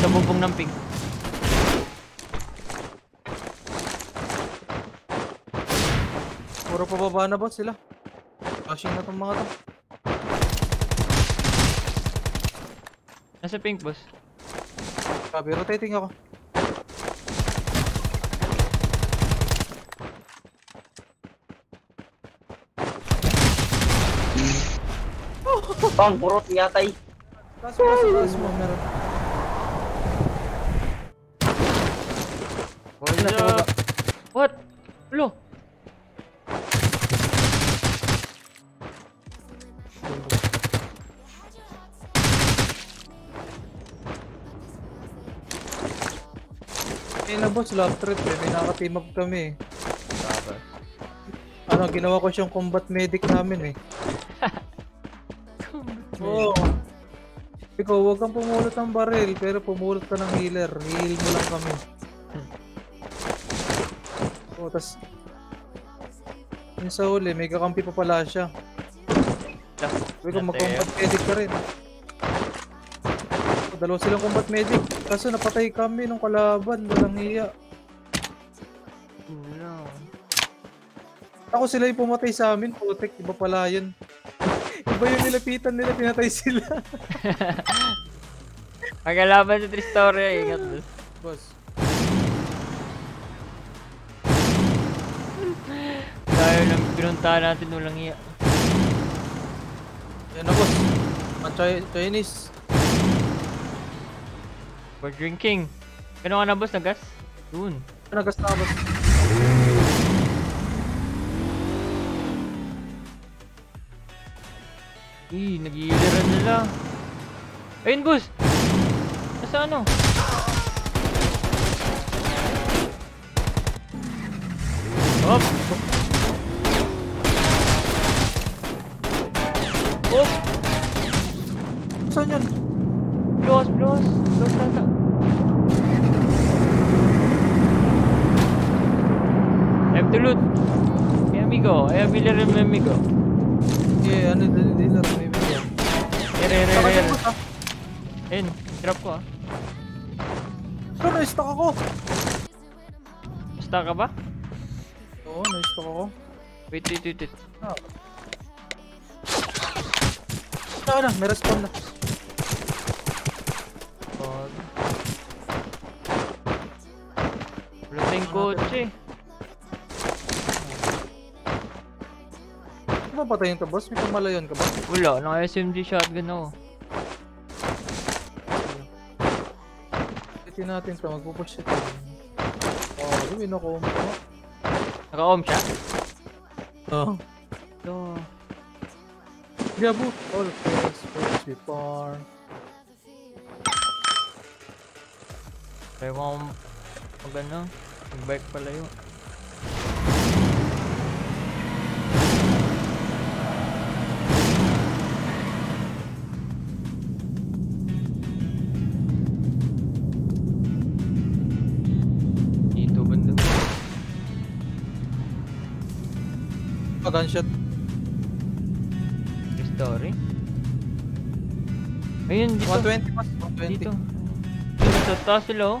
Kabugbog ng pink. Puro pababa na ba sila? Flashing na tong mga to. Nasa pink, boss. Sabi, rotating ako. Bang, purot yatay. Taas mo, meron. What? Ulo! Ayun na boss, love trip eh. May naka-team up kami eh. Ano, ginawa ko siyang combat medic namin eh. Oo. Ikaw, huwag kang pumulot ng baril, pero pumulot ka ng healer. Heal mo lang kami. Oo, tas... Yung sa huli, may kakampi pa pala siya. Sabi ko, mag-combat medic ka rin. Dalawa silang combat medic. Kaso napatay kami nung kalaban. Walang hiya. No. Ako sila yung pumatay sa amin. Putik. Iba pala yun. Iba yung nilapitan nila. Pinatay sila. Magalaban sa Tristoria. Ingat doon. Boss. Tayo lang pinuntahan natin. Walang hiya. Yan na boss. Chinese. We're drinking. Gano'n ka na boss? Nag-gas? Doon. Nag-gas na boss. Eh, nag-iiliran nila. Ayun boss! Nasa ano? Op! Op! Saan yun? Blows, blows, blows lang. Have to loot. May amigo, ay available rin may amigo. Yeah, ano dito may amigo. Ere. En, drop ko ah. Pero na-stuck ako. Stuck ka ba? Oo, na-stuck ako. Wait. Ah. Tara, may respawn na. Luteng kotse. Ano ba patayin ka boss? May kamalayan ka ba? Wala, naka SMG shotgun ako. Pitin natin ito, magpupush ito. Oh, yun naka-om ka. Naka-om siya? Oo. Ito. Grabo! All first, first with farm. Kaya kung magano, mag-bike pala yun. Dito bandang. Gunshot. Story. Ayun, dito. 120 mas, 120. Dito. Sa taas sila oh.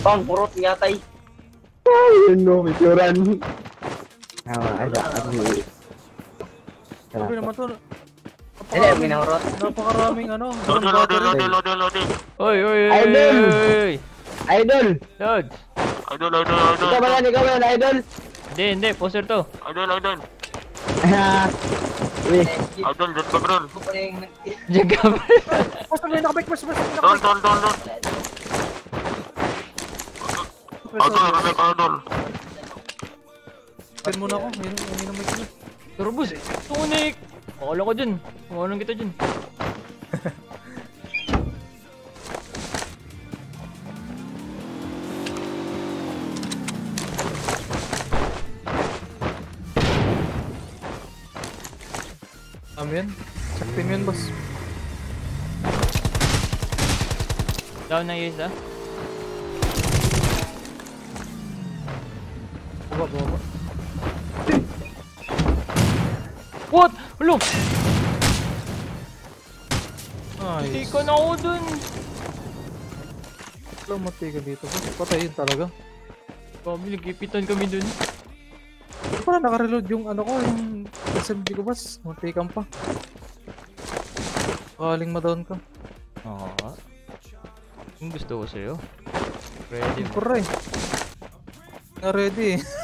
Bang, purot yatay. Ayun no, ituran. Sabi naman to. Napakaraming ano. Lodi. Oy. Idol. Ikaw ba yan, idol? Hindi, poster to. Idol. Idol, dito bro. Jagabal. Poster mo yung nakabik, Don. Adol. Pin muna ako. Mayroon may kilos. Turbos! Tunik! Pakala ko dyan. Kumawalan kita dyan. también. Sacteme en boss. Down na yung isa. Baba. What? Hello! Nice. Tika na ako dun. Hello, matika dito. Patayin talaga. Bobby, nagipitan kami dun. Para nakareload yung ano ko, yung SMG ko bas, matikan pa. Kaling madown ka. Oo. Yung gusto ko sa'yo. Ready mo. Pray. Ready.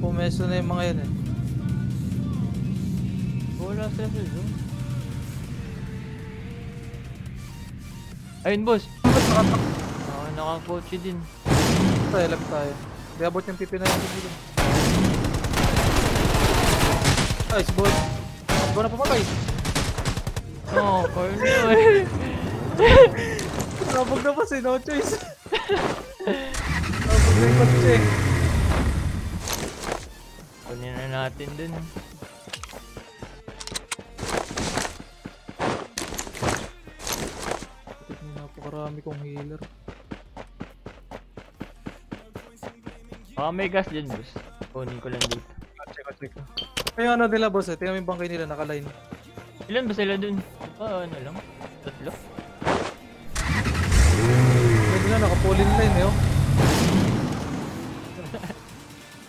pumeso na yung mga yun eh. Wala sila sila doon. Ayun boss, naka-poachy din. Tayo lang tayo. Di abot yung pipi na yung pipi doon. Nice boss. Bawa na papatay. Oo, corno eh. Nabog na boss eh, no choice. Nabog na yung patch eh. Kunin na natin dun. Napakarami kong healer. Baka may gas dyan boss. Kunin ko lang dito. Check ko. Ayun ano nila boss eh, tingnan mo yung bangkay nila, naka-line. Ilan ba sila dun? Ah, ano lang? Tatlo? Pwede na, naka-polling line eh oh.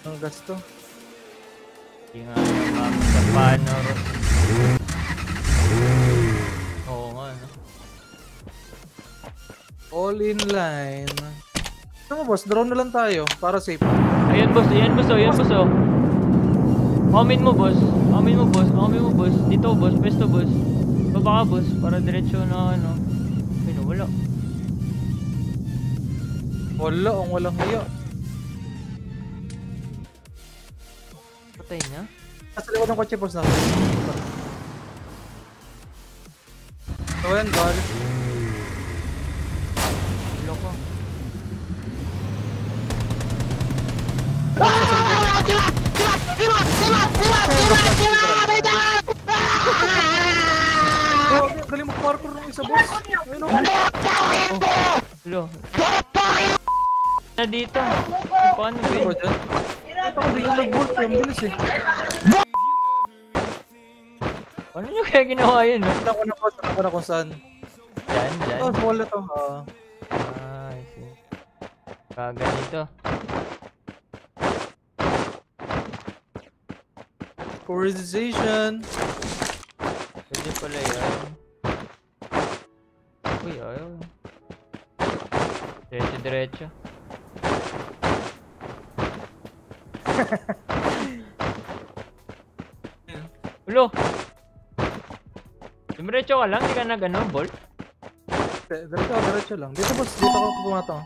Ang gasto. Hindi nga sa paano. Oo nga ano. All in line. Ito mo boss, drone na lang tayo para safe. Ayan boss, ayan boss oh, ayan boss oh. Amin mo boss, amin mo boss, amin mo boss. Dito boss, pesto boss. Baba ka boss, para diretso na ano. Pino, wala. Wala, ang walang hiya. Patay niya? Nasa likod ng kotse boss na. So yan, God. Loko. Ah! Galing mag-parkour ng isa boss. Hello. Na dito. Paano ba yun? Ito ko dito nag-bolt. Pambulis eh. Ano nyo kaya ginawa yun? Ito ko na boss. Ito ko na kung saan. Diyan, diyan. Ito, fall na to. Ah, I see. Kaganito. Polarization. Pwede pala yan. Uy, ayaw. Diretso, diretso. Ulo! Diretso ka lang, di ka na gano'n, Bolt? Diretso, diretso lang. Dito boss, dito ako pumatang.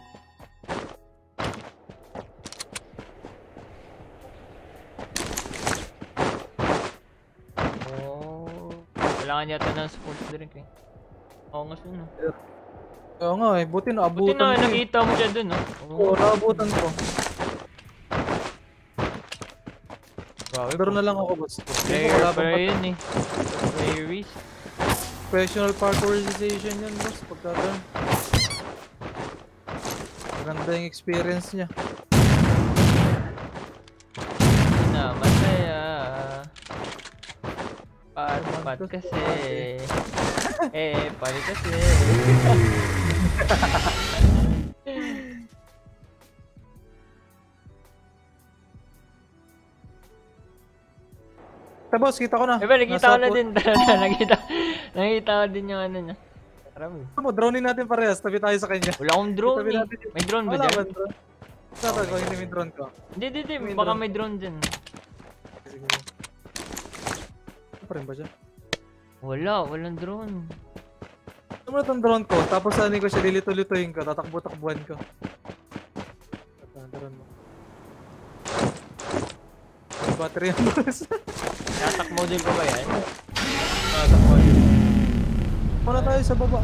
Kailangan yata ng support drink eh. Oo nga siya na. Oo nga eh, buti na abutan ko. Buti na, nakita mo siya dun oh. Oo, naabutan ko. Pero na lang ako boss. Player yun eh. Player risk. Professional parkourization yun boss. Pagkakaroon. Maganda yung experience niya. Pad kasi. Eh, pad kasi. Tapos kita ko na. Eh, nakita ko na din. Nakita ko din yung ano niya. Marami. Mo, dronein natin parehas. Tabi tayo sa kanya. Wala akong drone. May drone ba dyan? Sabi ko, hindi may drone ko. Hindi, baka may drone dyan. Sige. pa rin ba siya? Wala, walang drone. Ano mo itong drone ko? Tapos ano ko siya, lilito-litoyin ko, tatakbo-takbuhan ko. Drone mo. May battery ang boss. Tatakbo din ko ba yan? Tatakbo din. Para tayo sa baba.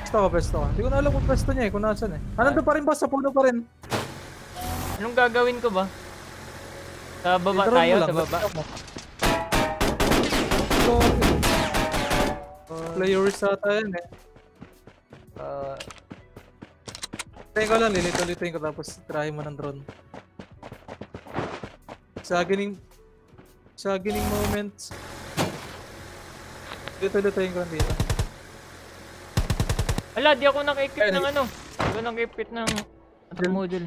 Pesto ka, pesto ka. Hindi ko na alam kung pesto niya eh, kung nasan eh. Nandun pa rin ba? Sa puno pa rin. Anong gagawin ko ba? Sa baba tayo, sa baba. Players ata yan eh. Tingin ko lang, lilito-litoin ko tapos try mo ng drone. Sa agining moments. Lilito-litoin ko lang dito. Wala, di ako naka-equip ng ano. Di ako naka-equip ng module.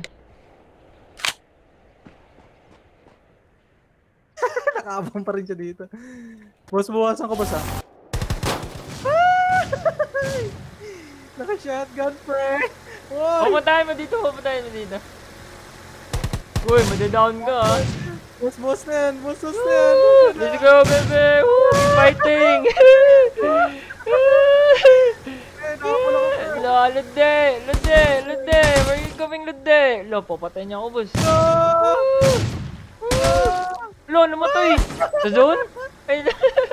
Nakabang pa rin siya dito. Buwasan ko ba sa? Naka-shotgun, pre! Pumatahin mo dito! Pumatahin mo dito! Uy, madadown ka ah! Boss na yan! Boss na yan! Let's go, baby! Fighting! Lude! Lude! Lude! Where are you going, Lude? Lo, papatay niya ako, boss. Lo, namatay! Sa zone? Ay,